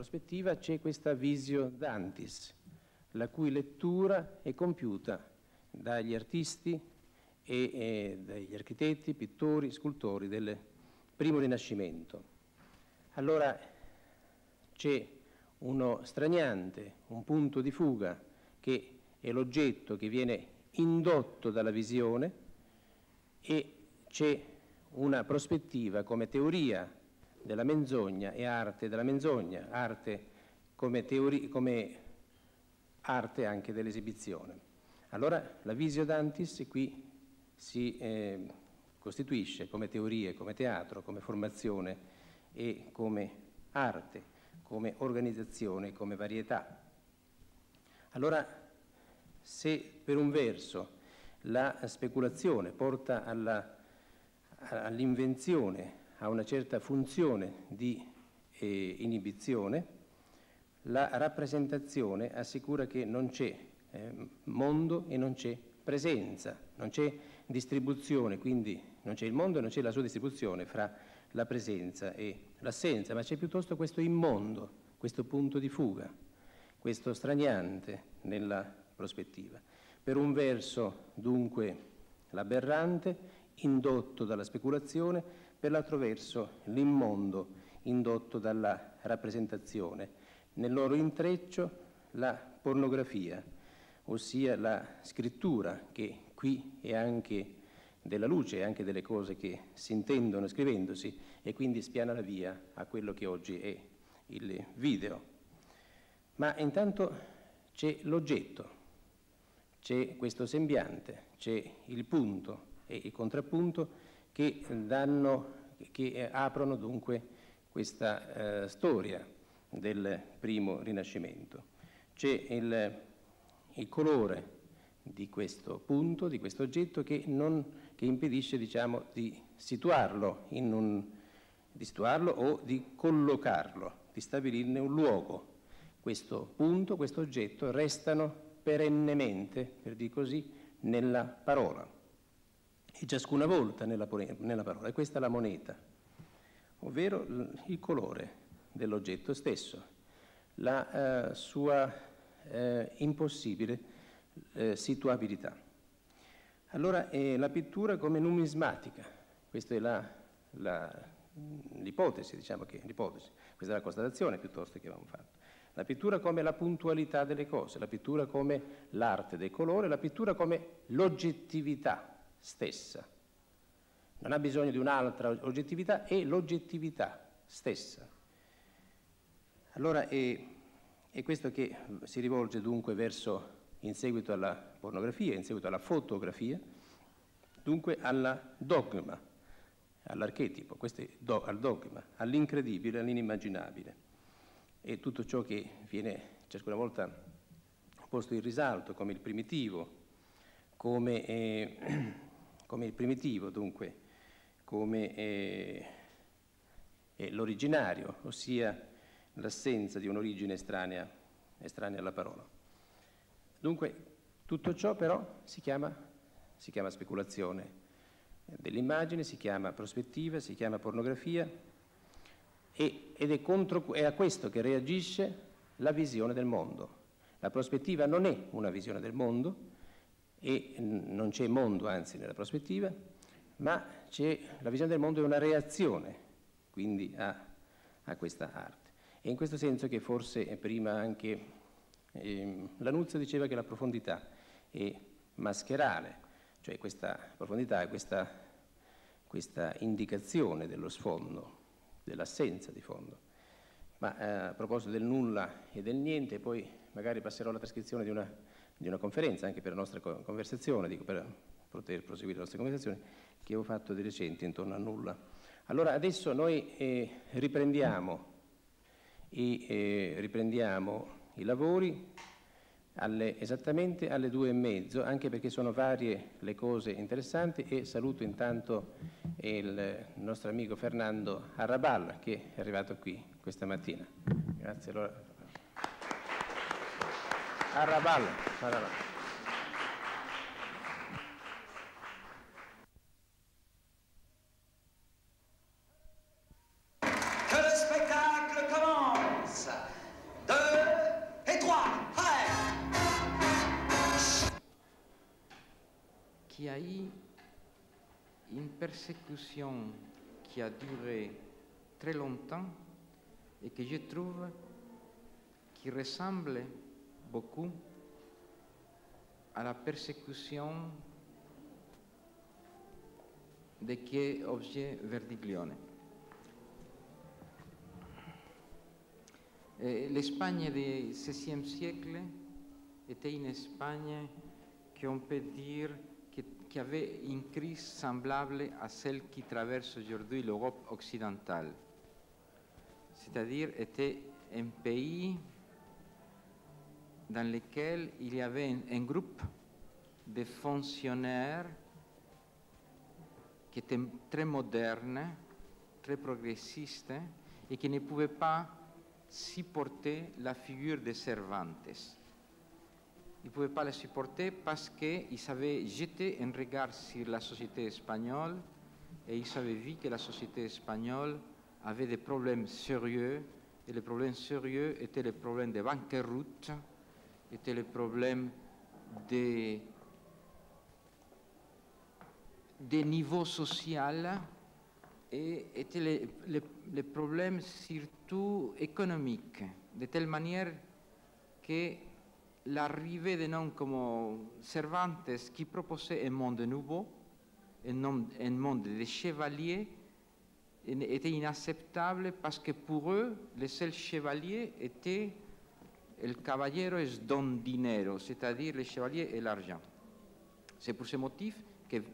prospettiva c'è questa Visio Dantis, la cui lettura è compiuta dagli artisti e dagli architetti, pittori, scultori del primo Rinascimento. Allora c'è uno straniante, un punto di fuga, che è l'oggetto che viene indotto dalla visione, e c'è una prospettiva come teoria della menzogna e arte della menzogna, arte come arte anche dell'esibizione. Allora la Visio Dantis qui si costituisce come teorie, come teatro, come formazione e come arte, come organizzazione, come varietà. Allora, se per un verso la speculazione porta all'invenzione, a una certa funzione di inibizione, la rappresentazione assicura che non c'è mondo e non c'è presenza, non c'è distribuzione, quindi non c'è il mondo e non c'è la sua distribuzione fra la presenza e l'assenza, ma c'è piuttosto questo immondo, questo punto di fuga, questo straniante nella prospettiva. Per un verso, dunque, l'aberrante indotto dalla speculazione, per l'altro verso l'immondo indotto dalla rappresentazione. Nel loro intreccio la pornografia, ossia la scrittura, che qui è anche della luce, è anche delle cose che si intendono scrivendosi, e quindi spiana la via a quello che oggi è il video. Ma intanto c'è l'oggetto, c'è questo sembiante, c'è il punto e il contrappunto che aprono dunque questa storia del primo Rinascimento. C'è il colore di questo punto, di questo oggetto, che impedisce, diciamo, di situarlo, di situarlo o di collocarlo, di stabilirne un luogo. Questo punto, questo oggetto restano perennemente, per dir così, nella parola, e ciascuna volta nella parola. E questa è la moneta, ovvero il colore dell'oggetto stesso, la sua impossibile situabilità. Allora la pittura come numismatica, questa è l'ipotesi, diciamo che l'ipotesi, questa è la constatazione piuttosto che avevamo fatto. La pittura come la puntualità delle cose, la pittura come l'arte del colore, la pittura come l'oggettività stessa. Non ha bisogno di un'altra oggettività, è l'oggettività stessa. Allora è questo che si rivolge dunque verso, in seguito alla pornografia, in seguito alla fotografia, dunque alla dogma, all'archetipo, al dogma, all'incredibile, all'inimmaginabile. E tutto ciò che viene ciascuna volta posto in risalto come il primitivo, dunque, come l'originario, ossia l'assenza di un'origine estranea alla parola. Dunque tutto ciò però si chiama speculazione dell'immagine, si chiama prospettiva, si chiama pornografia, ed è a questo che reagisce la visione del mondo. La prospettiva non è una visione del mondo, e non c'è mondo anzi nella prospettiva, ma la visione del mondo è una reazione, quindi a questa arte. E in questo senso che forse prima anche Lanuzio diceva che la profondità è mascherale, cioè questa profondità è questa indicazione dello sfondo, dell'assenza di fondo. Ma a proposito del nulla e del niente, poi magari passerò alla trascrizione di una conferenza, anche per la nostra conversazione, dico, per poter proseguire la nostra conversazione, che ho fatto di recente intorno al nulla. Allora adesso noi riprendiamo i lavori esattamente alle 14:30, anche perché sono varie le cose interessanti, e saluto intanto il nostro amico Fernando Arrabal, che è arrivato qui questa mattina. Grazie. Allora, Arrabal. Che lo spettacolo commence! jaillit une persécution qui a duré très longtemps et que je trouve qui ressemble beaucoup à la persécution de qui est objet Verdiglione. L'Espagne du XVIe siècle était une Espagne qu'on peut dire qui avait une crise semblable à celle qui traverse aujourd'hui l'Europe occidentale. C'est-à-dire était un pays dans lequel il y avait un groupe de fonctionnaires qui étaient très modernes, très progressistes et qui ne pouvaient pas supporter la figure de Cervantes. Ils ne pouvaient pas la supporter parce qu'ils avaient jeté un regard sur la société espagnole et ils avaient vu que la société espagnole avait des problèmes sérieux et les problèmes sérieux étaient les problèmes de banqueroute, étaient les problèmes des niveaux sociaux et étaient les problèmes surtout économiques, de telle manière que l'arrivée de noms comme Cervantes qui proposait un monde nouveau, un monde de chevaliers, était inacceptable parce que pour eux, les seuls chevaliers étaient le caballero es don dinero, c'est-à-dire le chevalier et l'argent. C'est pour ce motif qu'il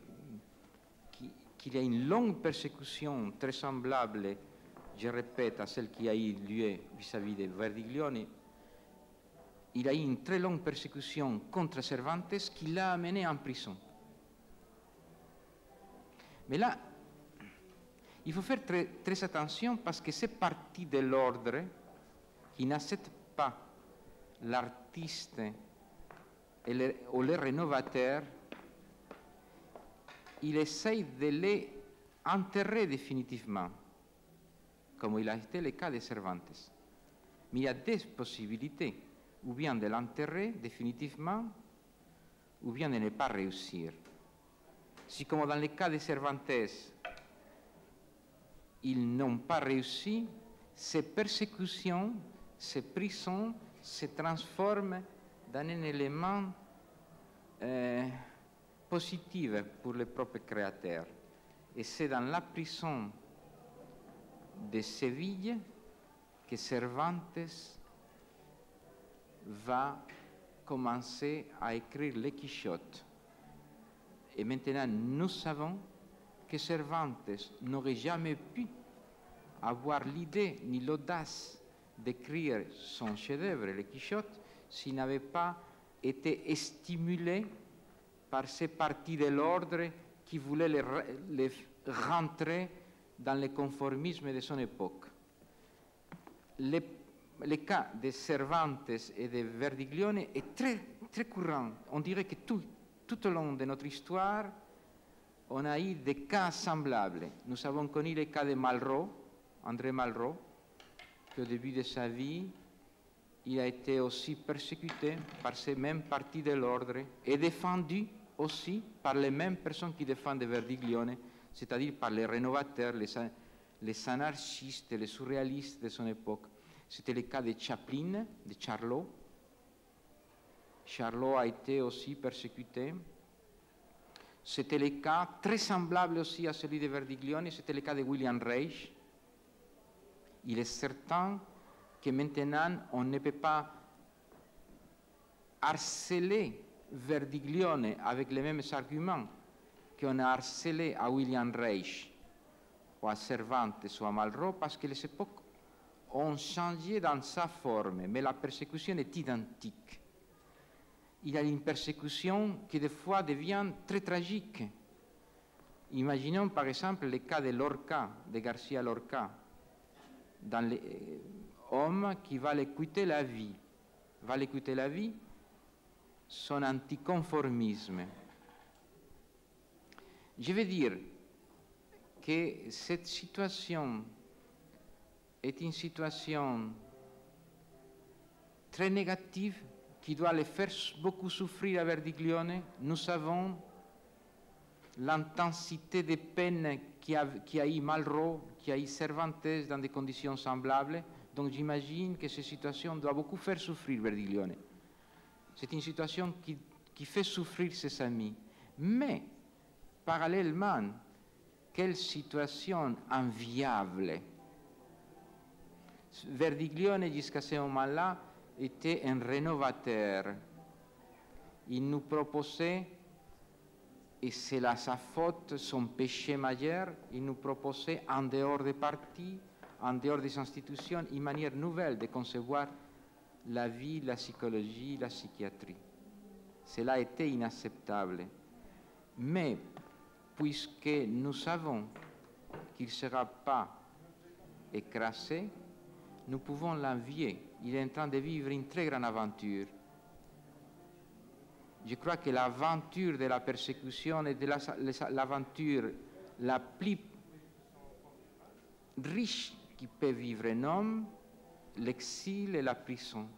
y a une longue persécution très semblable, je répète, à celle qui a eu lieu vis-à-vis de Verdiglione. Il y a eu une très longue persécution contre Cervantes qui l'a amené en prison. Mais là, il faut faire très, très attention parce que c'est partie de l'ordre qui n'accepte pas l'artiste ou le rénovateur. Il essaye de les enterrer définitivement, comme il a été le cas de Cervantes. Mais il y a deux possibilités. Ou bien de l'enterrer définitivement, ou bien de ne pas réussir. Si, comme dans le cas de Cervantes, ils n'ont pas réussi, ces persécutions, ces prisons se transforment dans un élément positif pour le propre créateur. Et c'est dans la prison de Séville que Cervantes va commencer à écrire les Quichottes. Et maintenant, nous savons que Cervantes n'aurait jamais pu avoir l'idée ni l'audace d'écrire son chef-d'œuvre, les Quichottes, s'il n'avait pas été stimulé par ces parties de l'ordre qui voulaient les rentrer dans le conformisme de son époque. Le cas de Cervantes et de Verdiglione est très, très courant. On dirait que tout au long de notre histoire, on a eu des cas semblables. Nous avons connu le cas de Malraux, André Malraux, qui au début de sa vie, il a été aussi persécuté par ces mêmes partis de l'ordre et défendu aussi par les mêmes personnes qui défendent Verdiglione, c'est-à-dire par les rénovateurs, les anarchistes, les surréalistes de son époque. C'était le cas de Chaplin, de Charlot. Charlot a été aussi persécuté. C'était le cas très semblable aussi à celui de Verdiglione, c'était le cas de William Reich. Il est certain que maintenant, on ne peut pas harceler Verdiglione avec les mêmes arguments qu'on a harcelé à William Reich, ou à Cervantes, ou à Malraux, parce que les époques ont changé dans sa forme, mais la persécution est identique. Il y a une persécution qui, des fois, devient très tragique. Imaginons, par exemple, le cas de Lorca, de Garcia Lorca, dans l'homme qui va l'écouter la vie. Va l'écouter la vie, son anticonformisme. Je veux dire que cette situation est une situation très négative qui doit les faire beaucoup souffrir à Verdiglione. Nous savons l'intensité des peines qu'a eu Malraux, qu'a eu Cervantes dans des conditions semblables. Donc j'imagine que cette situation doit beaucoup faire souffrir Berdiglione. C'est une situation qui fait souffrir ses amis. Mais, parallèlement, quelle situation enviable! Verdiglione, jusqu'à ce moment-là, était un rénovateur. Il nous proposait, et c'est là sa faute, son péché majeur, il nous proposait, en dehors des partis, en dehors des institutions, une manière nouvelle de concevoir la vie, la psychologie, la psychiatrie. Cela était inacceptable. Mais, puisque nous savons qu'il ne sera pas écrasé, nous pouvons l'envier. Il est en train de vivre une très grande aventure. Je crois que l'aventure de la persécution est l'aventure la plus riche qui peut vivre un homme, l'exil et la prison.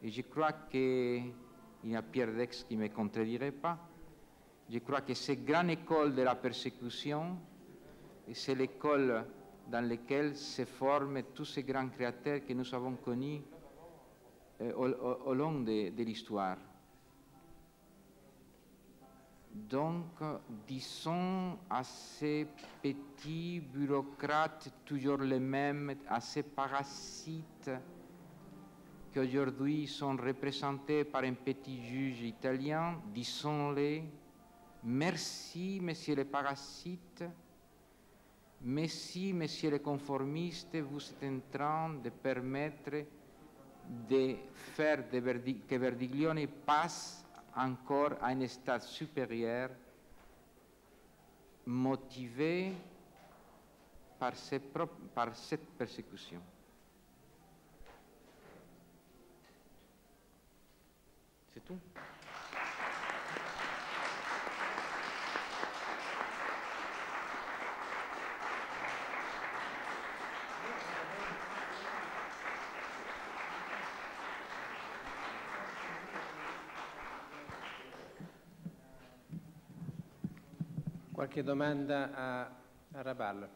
Et je crois que, il y a Pierre Dex qui ne me contredirait pas, je crois que cette grande école de la persécution, c'est l'école dans laquelle se forment tous ces grands créateurs que nous avons connus au long de l'histoire. Donc, disons à ces petits bureaucrates, toujours les mêmes, à ces parasites qui aujourd'hui sont représentés par un petit juge italien, disons-les, merci, messieurs les parasites, merci, messieurs les conformistes, vous êtes en train de permettre de faire que Verdiglione passe encore à un stade supérieur, motivé par cette persécution. C'est tout. Qualche domanda a Arrabal?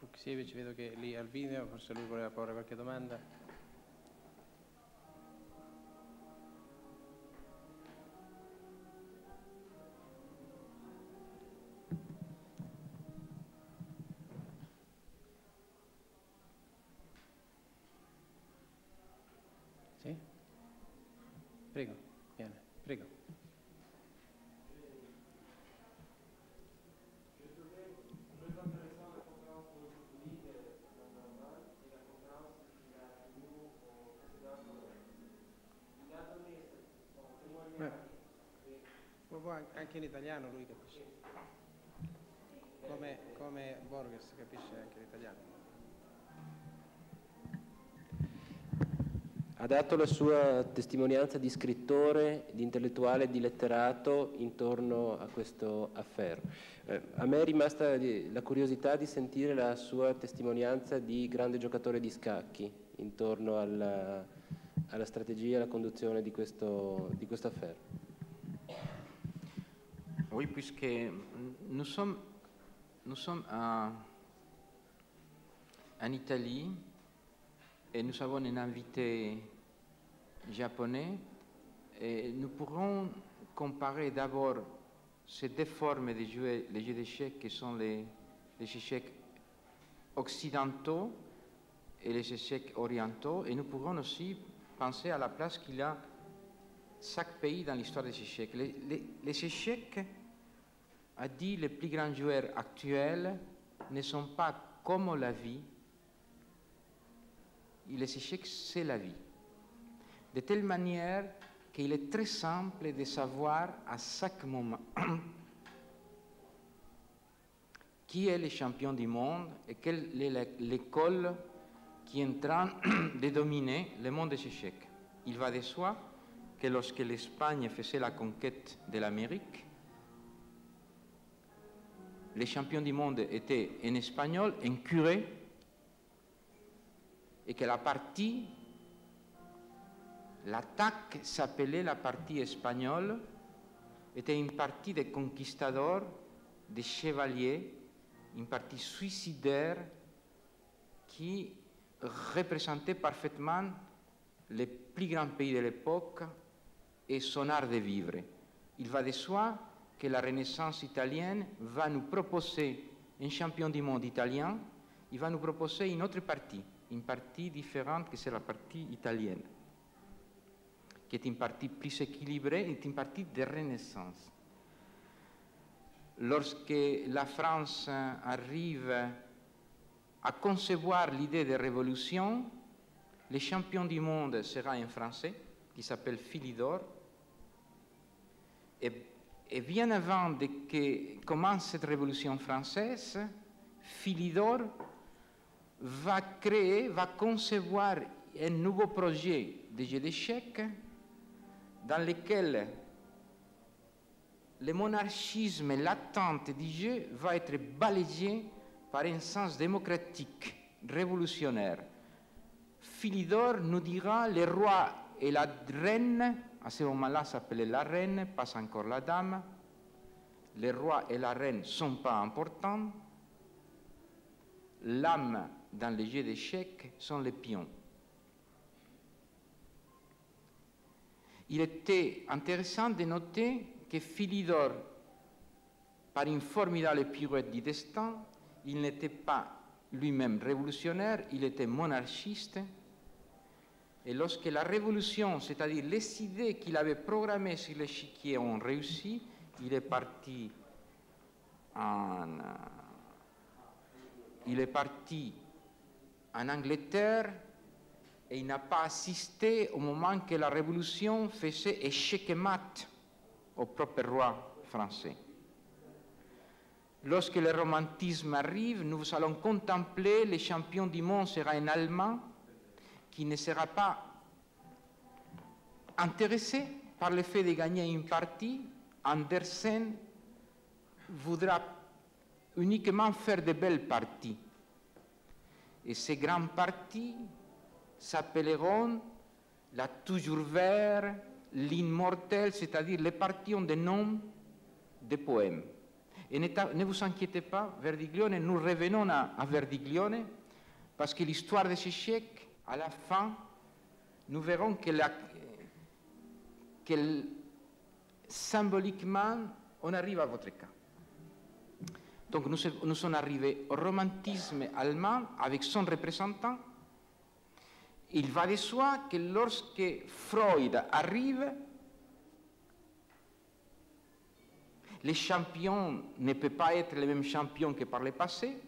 Fukhsevic, vedo che è lì al video, forse lui voleva porre qualche domanda. Prego, bene, prego. Anche in italiano lui capisce. Come Borges capisce anche l'italiano. Ha dato la sua testimonianza di scrittore, di intellettuale, di letterato intorno a questo affare. A me è rimasta la curiosità di sentire la sua testimonianza di grande giocatore di scacchi intorno alla strategia e alla conduzione di questo affare. Oui, puisque nous sommes en Italie. Et nous avons un invité japonais, et nous pourrons comparer d'abord ces deux formes de jeux, les jeux d'échecs qui sont les échecs occidentaux et les échecs orientaux, et nous pourrons aussi penser à la place qu'il a chaque pays dans l'histoire des échecs. Les échecs, a dit les plus grands joueurs actuels, ne sont pas comme la vie. Les échecs, c'est la vie. De telle manière qu'il est très simple de savoir à chaque moment qui est le champion du monde et quelle est l'école qui est en train de dominer le monde des échecs. Il va de soi que lorsque l'Espagne faisait la conquête de l'Amérique, les champions du monde étaient un Espagnol, un curé, et que la partie L'attaque s'appelait la partie espagnole, était une partie des conquistadors, des chevaliers, une partie suicidaire qui représentait parfaitement les plus grands pays de l'époque et son art de vivre. Il va de soi che la Renaissance italienne va nous proposer un champion du monde italien, il va nous proposer une partie différente che c'est la partie italienne, qui est une partie plus équilibrée, est une partie de Renaissance. Lorsque la France arrive à concevoir l'idée de révolution, le champion du monde sera un Français qui s'appelle Philidor. Et bien avant que commence cette révolution française, Philidor va créer, va concevoir un nouveau projet de jeu d'échecs dans lequel le monarchisme et l'attente du jeu va être balayé par un sens démocratique, révolutionnaire. Philidor nous dira le roi et la reine, à ce moment-là s'appelait la reine, pas encore la dame, le roi et la reine ne sont pas importants, l'âme dans les jeux d'échecs sont les pions. Il était intéressant de noter que Philidor, par une formidable pirouette du destin, il n'était pas lui-même révolutionnaire, il était monarchiste. Et lorsque la révolution, c'est-à-dire les idées qu'il avait programmées sur l'échiquier ont réussi, il est parti en Angleterre et il n'a pas assisté au moment que la révolution faisait échec et mat au propre roi français. Lorsque le romantisme arrive, nous allons contempler le champion du monde sera un Allemand qui ne sera pas intéressé par le fait de gagner une partie. Andersen voudra uniquement faire de belles parties. Et ces grandes parties s'appelleront la Toujours Vert, l'immortel, c'est-à-dire les parties ont des noms de poèmes. Et ne vous inquiétez pas, Verdiglione, nous revenons à Verdiglione, parce que l'histoire de ces chèques, à la fin, nous verrons que symboliquement, on arrive à votre cas. Donc nous sommes arrivés au romantisme allemand avec son représentant. Il va de soi que lorsque Freud arrive, les champions ne peuvent pas être les mêmes champions que par le passé.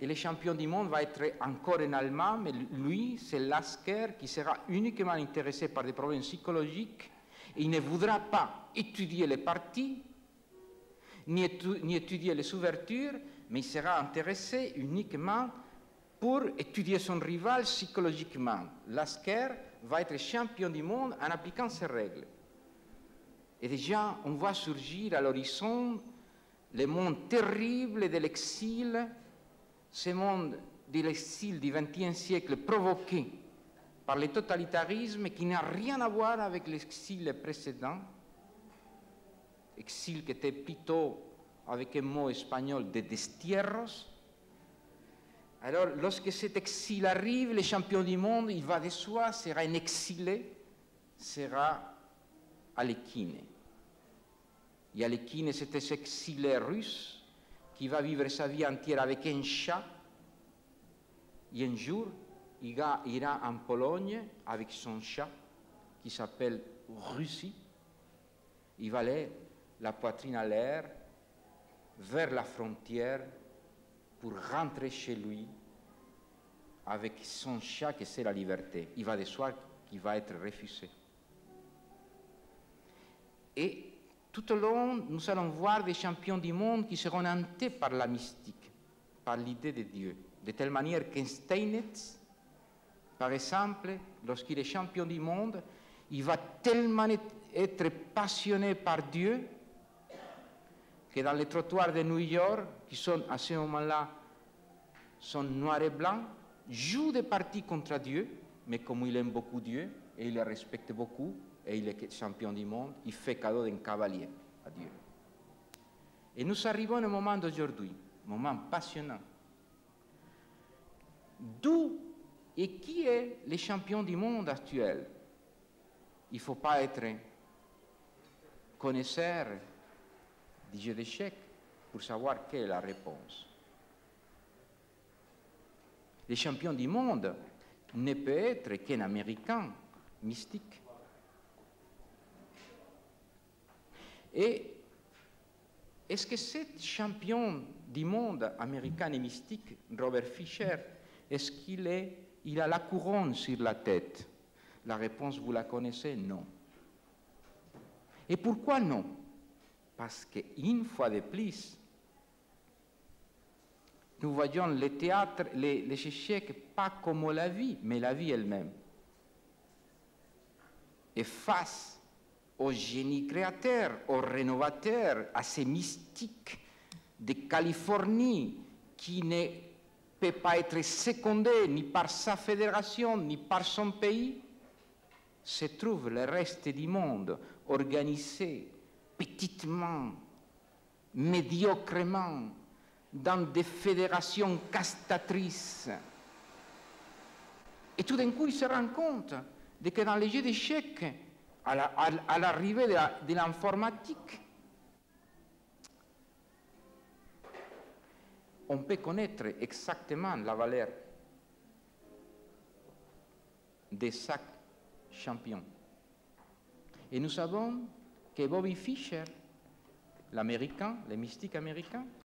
Et le champion du monde va être encore un Allemand, mais lui, c'est Lasker, qui sera uniquement intéressé par des problèmes psychologiques. Et il ne voudra pas étudier les parties, ni étudier les ouvertures, mais il sera intéressé uniquement pour étudier son rival psychologiquement. Lasker va être champion du monde en appliquant ses règles. Et déjà, on voit surgir à l'horizon le monde terrible de l'exil, ce monde de l'exil du XXe siècle provoqué par le totalitarisme qui n'a rien à voir avec l'exil précédent, exil qui était plutôt, avec un mot espagnol, de destierros. Alors, lorsque cet exil arrive, le champion du monde, il va de soi, sera un exilé, sera Alekhine. Et Alekhine, c'était cet exilé russe qui va vivre sa vie entière avec un chat. Et un jour, il ira en Pologne avec son chat qui s'appelle Russie. Il va aller, la poitrine à l'air, vers la frontière pour rentrer chez lui avec son chat qui c'est la liberté. Il va de soi qu'il va être refusé. Et tout au long, nous allons voir des champions du monde qui seront hantés par la mystique, par l'idée de Dieu. De telle manière que Steinitz, par exemple, lorsqu'il est champion du monde, il va tellement être passionné par Dieu que dans les trottoirs de New York, qui sont à ce moment-là noirs et blancs, joue des parties contre Dieu, mais comme il aime beaucoup Dieu, et il le respecte beaucoup, et il est champion du monde, il fait cadeau d'un cavalier à Dieu. Et nous arrivons au moment d'aujourd'hui, moment passionnant. D'où et qui est le champion du monde actuel? Il ne faut pas être connaisseur du jeu d'échecs pour savoir quelle est la réponse. Le champion du monde ne peut être qu'un Américain mystique. Et est-ce que ce champion du monde américain et mystique, Robert Fischer, est-ce qu'il est, il a la couronne sur la tête? La réponse, vous la connaissez, non. Et pourquoi non? Parce qu'une fois de plus, nous voyons le théâtre, les échecs, pas comme la vie, mais la vie elle-même. Et face au génie créateur, au rénovateur, à ces mystiques de Californie qui ne peut pas être secondé ni par sa fédération, ni par son pays, se trouve le reste du monde organisé petitement, médiocrement, dans des fédérations castatrices. Et tout d'un coup, il se rend compte de que dans les jeux d'échecs, à l'arrivée de l'informatique, on peut connaître exactement la valeur de chaque champion. Et nous savons que Bobby Fischer, l'américain, le mystique américain,